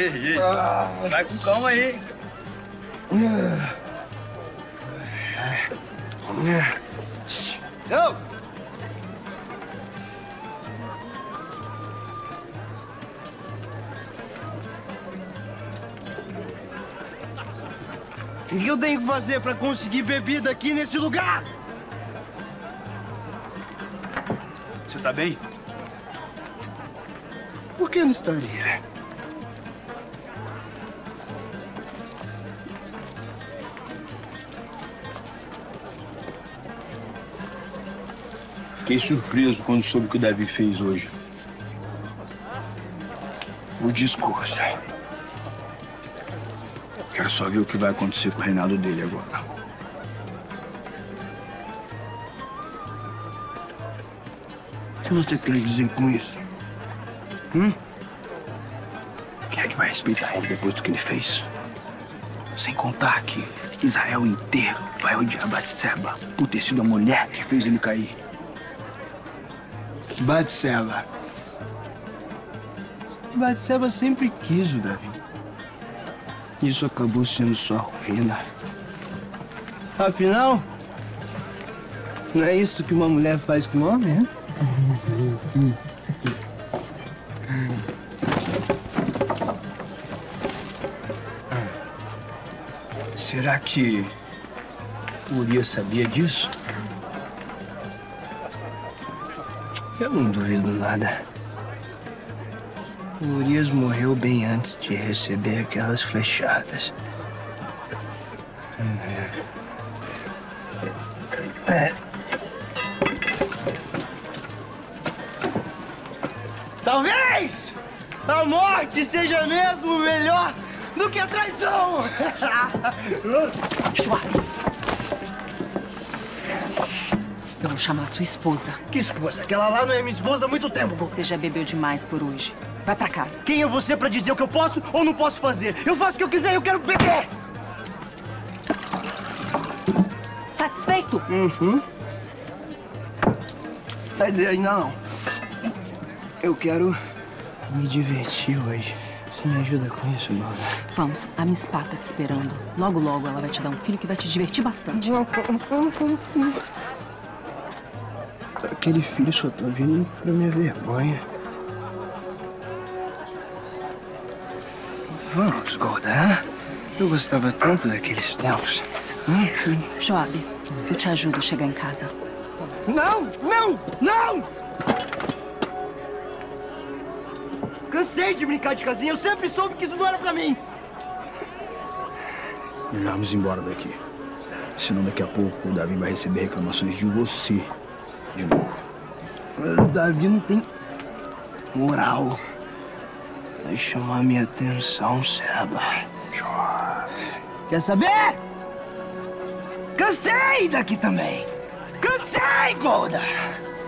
Ei, ei. Vai com calma aí. Não! O que eu tenho que fazer pra conseguir bebida aqui nesse lugar? Você tá bem? Por que não estaria? Fiquei surpreso quando soube o que o Davi fez hoje. O discurso. Quero só ver o que vai acontecer com o reinado dele agora. O que você quer dizer com isso? Quem é que vai respeitar ele depois do que ele fez? Sem contar que Israel inteiro vai odiar Bate-Seba por ter sido a mulher que fez ele cair. Bate-Seba. Bate-Seba sempre quis o Davi. Isso acabou sendo sua ruína. Afinal, não é isso que uma mulher faz com um homem, né? Será que Uria sabia disso? Eu não duvido nada. O Urias morreu bem antes de receber aquelas flechadas. Talvez a morte seja mesmo melhor do que a traição! Joabe. Eu vou chamar sua esposa. Que esposa? Aquela lá não é minha esposa há muito tempo. Você já bebeu demais por hoje. Vai pra casa. Quem é você pra dizer o que eu posso ou não posso fazer? Eu faço o que eu quiser e eu quero beber! Satisfeito? Uhum. Mas ainda não. Eu quero me divertir hoje. Você me ajuda com isso, Baldo? Vamos, a minha Spa tá te esperando. Logo, logo ela vai te dar um filho que vai te divertir bastante. Aquele filho só tá vindo pra minha vergonha. Vamos, Golda. Eu gostava tanto daqueles tempos. Joabe, eu te ajudo a chegar em casa. Vamos. Não! Não! Não! Cansei de brincar de casinha. Eu sempre soube que isso não era pra mim. Melhor vamos embora daqui. Senão daqui a pouco o Davi vai receber reclamações de você. De novo. O Davi não tem moral. Vai chamar minha atenção, Seba. Quer saber? Cansei daqui também. Cansei, Golda.